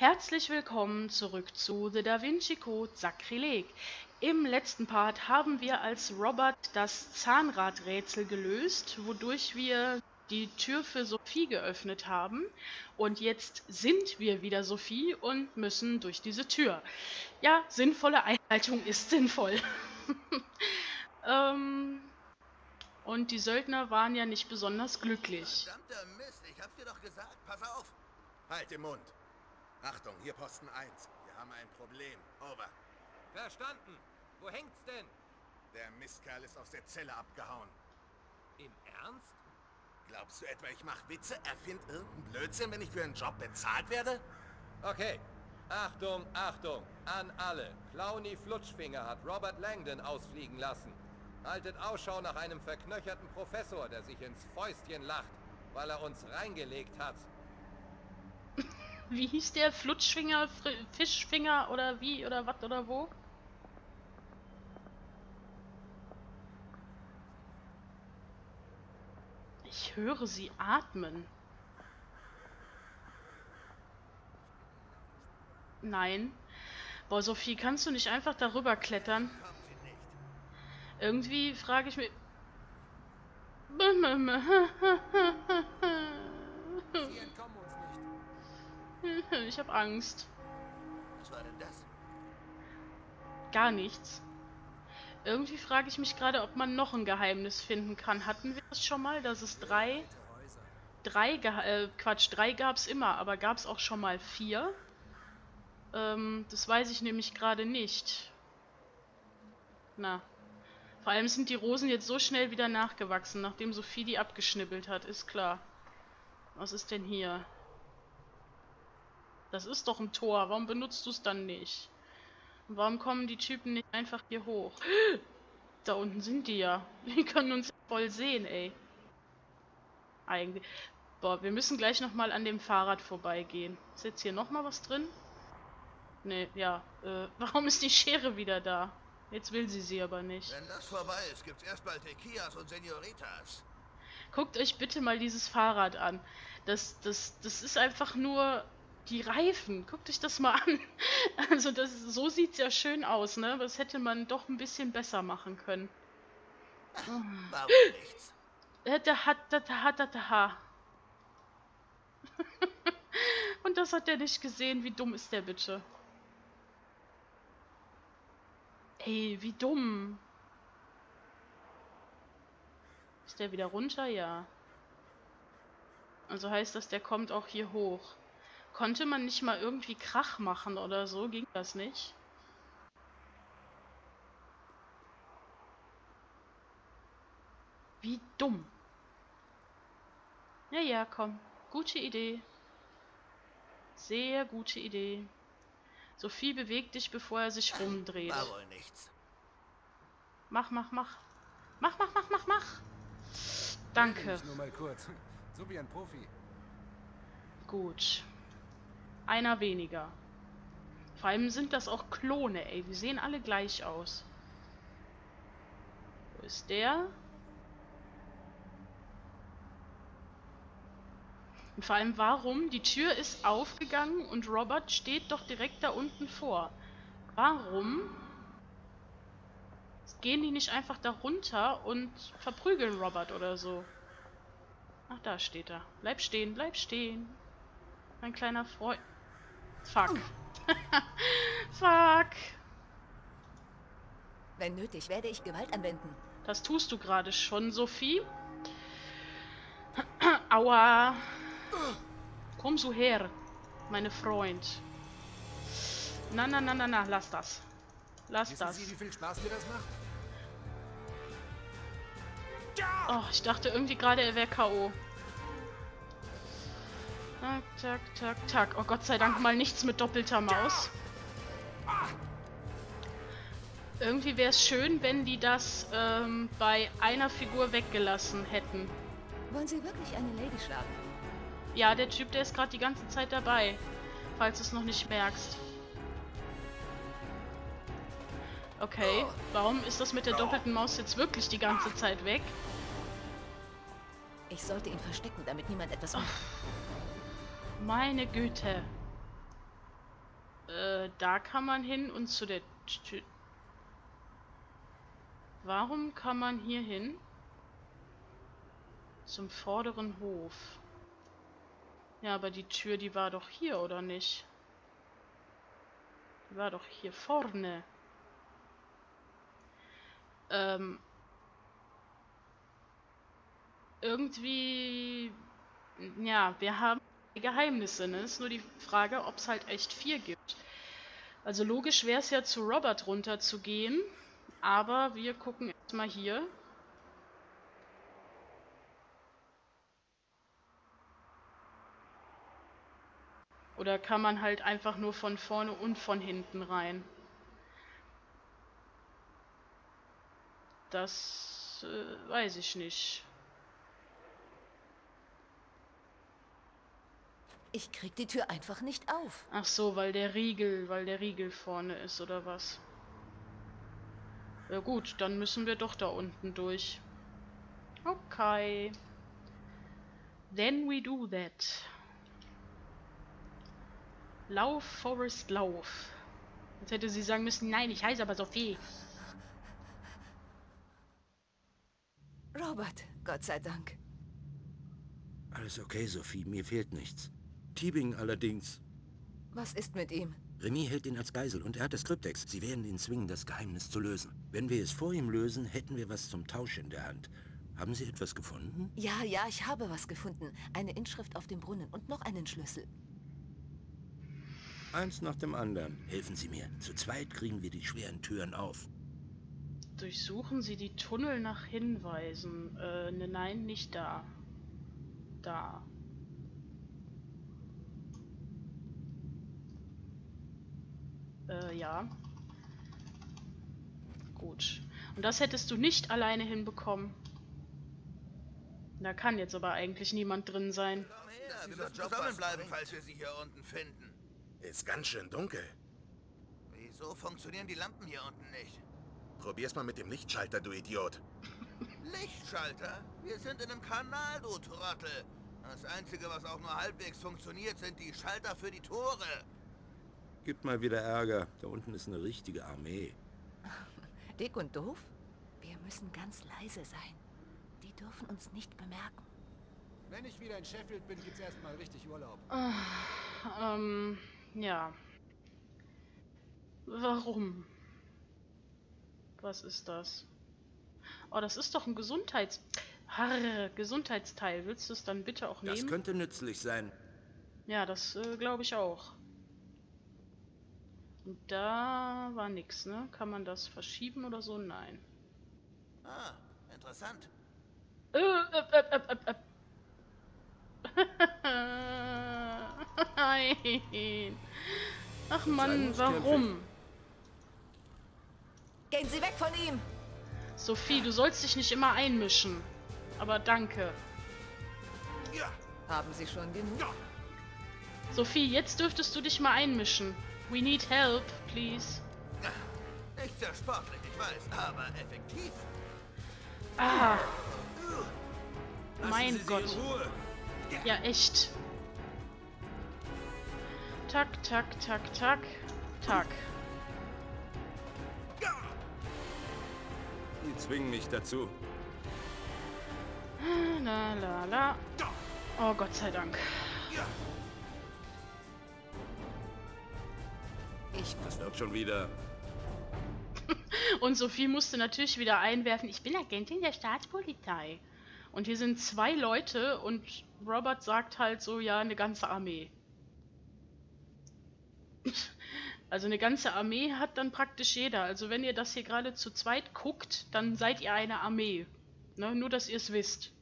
Herzlich willkommen zurück zu The Da Vinci Code Sakrileg. Im letzten Part haben wir als Robert das Zahnradrätsel gelöst, wodurch wir die Tür für Sophie geöffnet haben. Und jetzt sind wir wieder Sophie und müssen durch diese Tür. Ja, sinnvolle Einleitung ist sinnvoll. Und die Söldner waren ja nicht besonders glücklich. Verdammter Mist, ich hab's dir doch gesagt, pass auf! Halt den Mund! Achtung, hier Posten 1. Wir haben ein Problem. Over. Verstanden. Wo hängt's denn? Der Mistkerl ist aus der Zelle abgehauen. Im Ernst? Glaubst du etwa, ich mach Witze, erfind irgendeinen Blödsinn, wenn ich für einen Job bezahlt werde? Okay. Achtung, Achtung. An alle. Clowny Flutschfinger hat Robert Langdon ausfliegen lassen. Haltet Ausschau nach einem verknöcherten Professor, der sich ins Fäustchen lacht, weil er uns reingelegt hat. Wie hieß der? Flutschfinger, Fischfinger oder wie oder was oder wo? Ich höre sie atmen. Nein. Boah, Sophie, kannst du nicht einfach darüber klettern? Irgendwie frage ich mich... Ich habe Angst. Was war denn das? Gar nichts. Irgendwie frage ich mich gerade, ob man noch ein Geheimnis finden kann. Hatten wir das schon mal? Dass es drei gab es immer, aber gab es auch schon mal 4? Das weiß ich nämlich gerade nicht. Na. Vor allem sind die Rosen jetzt so schnell wieder nachgewachsen, nachdem Sophie die abgeschnippelt hat. Ist klar. Was ist denn hier? Das ist doch ein Tor. Warum benutzt du es dann nicht? Und warum kommen die Typen nicht einfach hier hoch? Da unten sind die ja. Die können uns voll sehen, ey. Eigentlich. Boah, wir müssen gleich nochmal an dem Fahrrad vorbeigehen. Ist jetzt hier nochmal was drin? Nee, ja. Warum ist die Schere wieder da? Jetzt will sie aber nicht. Wenn das vorbei ist, gibt's erstmal Tequilas und Senoritas. Guckt euch bitte mal dieses Fahrrad an. Das ist einfach nur... Die Reifen, guckt euch das mal an. Also so sieht es ja schön aus, ne? Aber das hätte man doch ein bisschen besser machen können. Warum nichts? Und das hat er nicht gesehen. Wie dumm ist der bitte? Ey, wie dumm. Ist der wieder runter? Ja. Also heißt das, der kommt auch hier hoch. Konnte man nicht mal irgendwie Krach machen oder so? Ging das nicht? Wie dumm. Ja, ja, komm. Gute Idee. Sehr gute Idee. Sophie, beweg dich, bevor er sich rumdreht. War wohl nichts. Mach. Mach. Danke. Ich nur mal kurz. So wie ein Profi. Gut. Einer weniger. Vor allem sind das auch Klone, ey. Die sehen alle gleich aus. Wo ist der? Und vor allem warum? Die Tür ist aufgegangen und Robert steht doch direkt da unten vor. Warum gehen die nicht einfach da runter und verprügeln Robert oder so? Ach, da steht er. Bleib stehen, bleib stehen. Mein kleiner Freund... Fuck. Fuck. Wenn nötig, werde ich Gewalt anwenden. Das tust du gerade schon, Sophie. Aua. Komm so her, meine Freund. Na, lass das. Lass das. Wissen Sie, wie viel Spaß mir das macht? Oh, ich dachte irgendwie gerade, er wäre K.O. Tack, tack, tack, tack. Oh Gott sei Dank mal nichts mit doppelter Maus. Irgendwie wäre es schön, wenn die das bei einer Figur weggelassen hätten. Wollen Sie wirklich eine Lady schlagen? Ja, der Typ, der ist gerade die ganze Zeit dabei. Falls du es noch nicht merkst. Okay, warum ist das mit der doppelten Maus jetzt wirklich die ganze Zeit weg? Ich sollte ihn verstecken, damit niemand etwas macht. Meine Güte. da kann man hin und zu der Tür. Warum kann man hier hin? Zum vorderen Hof. Ja, aber die Tür, die war doch hier, oder nicht? Die war doch hier vorne. Irgendwie... Ja, wir haben Geheimnisse, ne? Ist nur die Frage, ob es halt echt 4 gibt. Also logisch wäre es ja, zu Robert runter zu gehen. Aber wir gucken erstmal hier. Oder kann man halt einfach nur von vorne und von hinten rein? Das weiß ich nicht. Ich krieg die Tür einfach nicht auf. Ach so, weil der Riegel vorne ist, oder was? Ja gut, dann müssen wir doch da unten durch. Okay. Then we do that. Lauf, Forrest, lauf. Jetzt hätte sie sagen müssen, nein, ich heiße aber Sophie. Robert, Gott sei Dank. Alles okay, Sophie, mir fehlt nichts. Teabing allerdings. Was ist mit ihm? Remy hält ihn als Geisel und er hat das Kryptex. Sie werden ihn zwingen, das Geheimnis zu lösen. Wenn wir es vor ihm lösen, hätten wir was zum Tausch in der Hand. Haben Sie etwas gefunden? Ja, ja, ich habe was gefunden. Eine Inschrift auf dem Brunnen und noch einen Schlüssel. Eins nach dem anderen. Helfen Sie mir. Zu zweit kriegen wir die schweren Türen auf. Durchsuchen Sie die Tunnel nach Hinweisen. Nein, nicht da. Da. Ja. Gut. Und das hättest du nicht alleine hinbekommen. Da kann jetzt aber eigentlich niemand drin sein. Komm her, wir müssen zusammenbleiben, falls wir sie hier unten finden. Ist ganz schön dunkel. Wieso funktionieren die Lampen hier unten nicht? Probier's mal mit dem Lichtschalter, du Idiot. Lichtschalter? Wir sind in einem Kanal, du Trottel. Das Einzige, was auch nur halbwegs funktioniert, sind die Schalter für die Tore. Gibt mal wieder Ärger. Da unten ist eine richtige Armee. Dick und Doof? Wir müssen ganz leise sein. Die dürfen uns nicht bemerken. Wenn ich wieder in Sheffield bin, gibt's erstmal richtig Urlaub. Ja. Warum? Was ist das? Oh, das ist doch ein Gesundheitsteil. Willst du es dann bitte auch nehmen? Das könnte nützlich sein. Ja, das glaube ich auch. Und da war nix, ne? Kann man das verschieben oder so? Nein. Ah, interessant. Nein. Ach Mann, warum? Gehen Sie weg von ihm! Sophie, du sollst dich nicht immer einmischen. Aber danke. Ja. Haben Sie schon genug? Ja. Sophie, jetzt dürftest du dich mal einmischen. We need help, please. Nicht sehr sportlich, ich weiß, aber effektiv. Ah. Mein Gott. Ja, echt. Tack, tack, tack, tack, tack. Die zwingen mich dazu. La, la, la. Oh, Gott sei Dank. Das wird schon wieder. Und Sophie musste natürlich wieder einwerfen, ich bin Agentin der Staatspolizei. Und hier sind 2 Leute und Robert sagt halt so, ja, eine ganze Armee. Also eine ganze Armee hat dann praktisch jeder. Also wenn ihr das hier gerade zu zweit guckt, dann seid ihr eine Armee. Ne? Nur, dass ihr es wisst.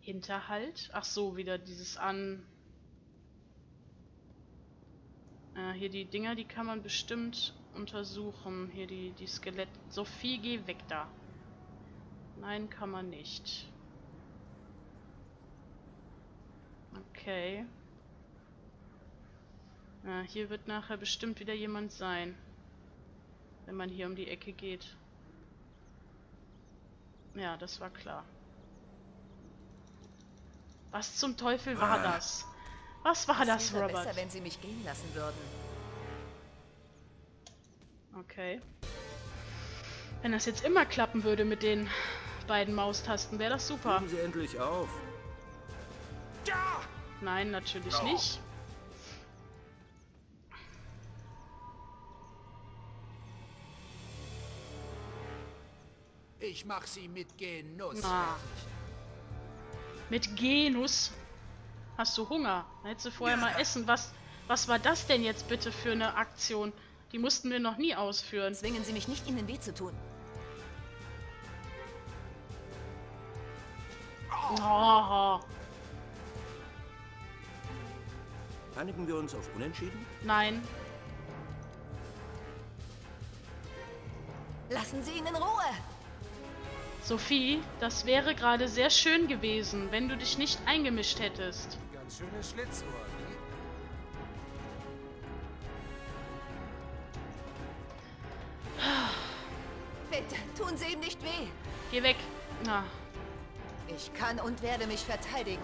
Hinterhalt? Ach so, wieder dieses an... hier die Dinger, die kann man bestimmt untersuchen. Hier die Skelett... Sophie, geh weg da. Nein, kann man nicht. Okay. Ja, hier wird nachher bestimmt wieder jemand sein. Wenn man hier um die Ecke geht. Ja, das war klar. Was zum Teufel war das? Was war das, Robert? Es wäre besser, wenn Sie mich gehen lassen würden. Okay. Wenn das jetzt immer klappen würde mit den beiden Maustasten, wäre das super. Geben Sie endlich auf. Ja! Nein, natürlich nicht. Ich mach sie mit Genuss. Na. Mit Genuss? Hast du Hunger? Hättest du vorher mal essen. Was war das denn jetzt bitte für eine Aktion? Die mussten wir noch nie ausführen. Zwingen Sie mich nicht, Ihnen weh zu tun. Oh. Einigen wir uns auf Unentschieden? Nein. Lassen Sie ihn in Ruhe! Sophie, das wäre gerade sehr schön gewesen, wenn du dich nicht eingemischt hättest. Ganz schönes Schlitzohr. Bitte, tun Sie ihm nicht weh. Geh weg. Na. Ich kann und werde mich verteidigen.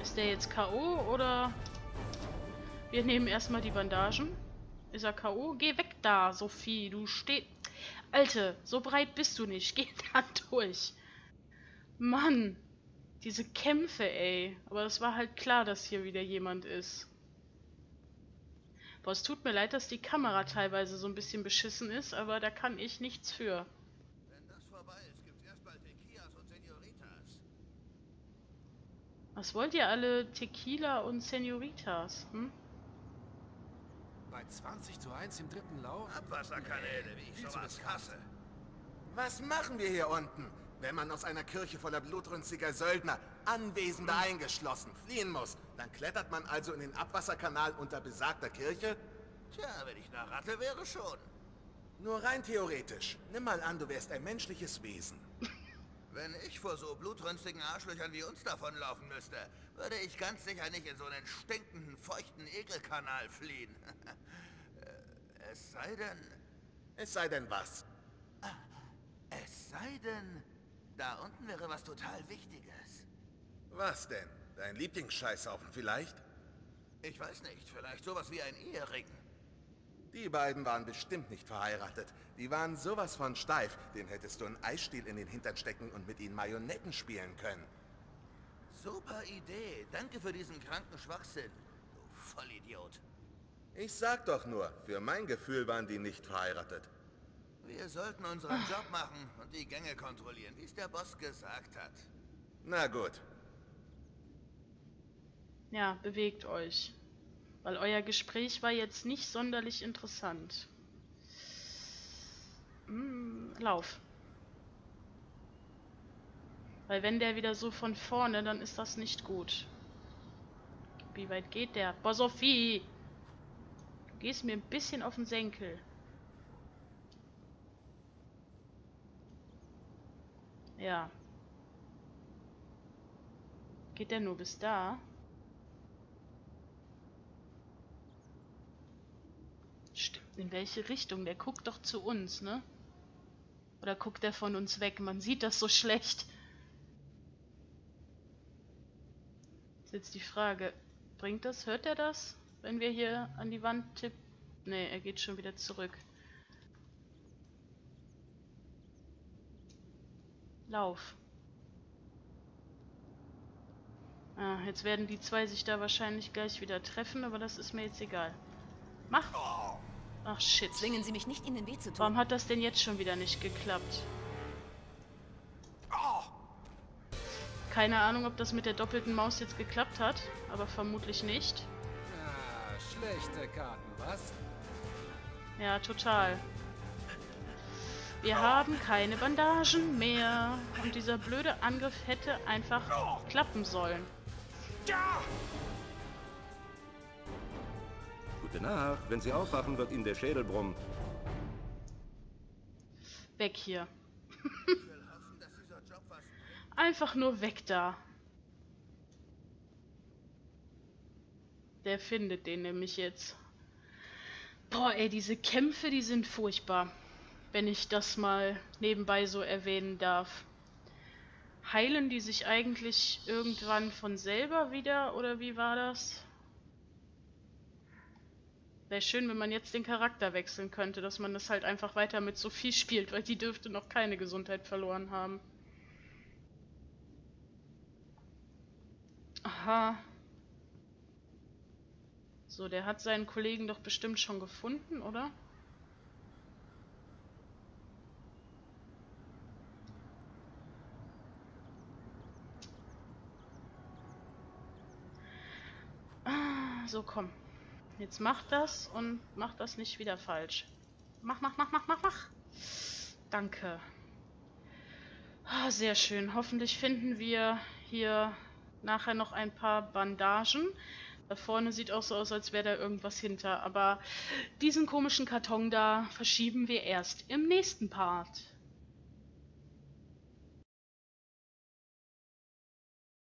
Ist der jetzt K.O. oder... Wir nehmen erstmal die Bandagen. Ist er K.O.? Geh weg da, Sophie. Du stehst... Alte, so breit bist du nicht. Geh da durch. Mann. Diese Kämpfe, ey. Aber es war halt klar, dass hier wieder jemand ist. Boah, es tut mir leid, dass die Kamera teilweise so ein bisschen beschissen ist, aber da kann ich nichts für. Wenn das vorbei ist, gibt's erstmal Tequilas und Senoritas. Was wollt ihr alle? Tequila und Senoritas, hm? Bei 20:1 im dritten Lauf? Abwasserkanäle, wie ich sowas hasse. Was machen wir hier unten, wenn man aus einer Kirche voller blutrünstiger Söldner, Anwesende eingeschlossen, fliehen muss? Dann klettert man also in den Abwasserkanal unter besagter Kirche? Tja, wenn ich eine Ratte wäre, schon. Nur rein theoretisch. Nimm mal an, du wärst ein menschliches Wesen. Wenn ich vor so blutrünstigen Arschlöchern wie uns davonlaufen müsste, würde ich ganz sicher nicht in so einen stinkenden, feuchten Ekelkanal fliehen. Es sei denn... Es sei denn was? Es sei denn, da unten wäre was total Wichtiges. Was denn? Dein Lieblingsscheißhaufen vielleicht? Ich weiß nicht, vielleicht sowas wie ein Ehering. Die beiden waren bestimmt nicht verheiratet. Die waren sowas von steif. Den hättest du einen Eisstiel in den Hintern stecken und mit ihnen Marionetten spielen können. Super Idee. Danke für diesen kranken Schwachsinn, du Vollidiot. Ich sag doch nur, für mein Gefühl waren die nicht verheiratet. Wir sollten unseren Job machen und die Gänge kontrollieren, wie es der Boss gesagt hat. Na gut. Ja, bewegt euch. Weil euer Gespräch war jetzt nicht sonderlich interessant. Lauf. Weil wenn der wieder so von vorne, dann ist das nicht gut. Wie weit geht der? Boah, Sophie! Du gehst mir ein bisschen auf den Senkel. Ja. Geht der nur bis da? Stimmt, in welche Richtung? Der guckt doch zu uns, ne? Oder guckt er von uns weg? Man sieht das so schlecht. Ist jetzt die Frage, bringt das? Hört er das? Wenn wir hier an die Wand tippen? Ne, er geht schon wieder zurück. Lauf. Ah, jetzt werden die zwei sich da wahrscheinlich gleich wieder treffen, aber das ist mir jetzt egal. Mach! Ach shit. Zwingen Sie mich nicht, Ihnen weh zu tun. Warum hat das denn jetzt schon wieder nicht geklappt? Keine Ahnung, ob das mit der doppelten Maus jetzt geklappt hat, aber vermutlich nicht. Ah, schlechte Karten, was? Ja, total. Wir haben keine Bandagen mehr. Und dieser blöde Angriff hätte einfach klappen sollen. Gute Nacht. Wenn Sie aufwachen, wird Ihnen der Schädel brummen. Weg hier. Einfach nur weg da. Der findet den nämlich jetzt. Boah, ey, diese Kämpfe, die sind furchtbar. Wenn ich das mal nebenbei so erwähnen darf. Heilen die sich eigentlich irgendwann von selber wieder, oder wie war das? Wäre schön, wenn man jetzt den Charakter wechseln könnte, dass man das halt einfach weiter mit Sophie spielt, weil die dürfte noch keine Gesundheit verloren haben. Aha. So, der hat seinen Kollegen doch bestimmt schon gefunden, oder? So, komm. Jetzt mach das und mach das nicht wieder falsch. Mach, mach, mach, mach, mach, mach. Danke. Oh, sehr schön. Hoffentlich finden wir hier nachher noch ein paar Bandagen. Da vorne sieht auch so aus, als wäre da irgendwas hinter. Aber diesen komischen Karton da verschieben wir erst im nächsten Part.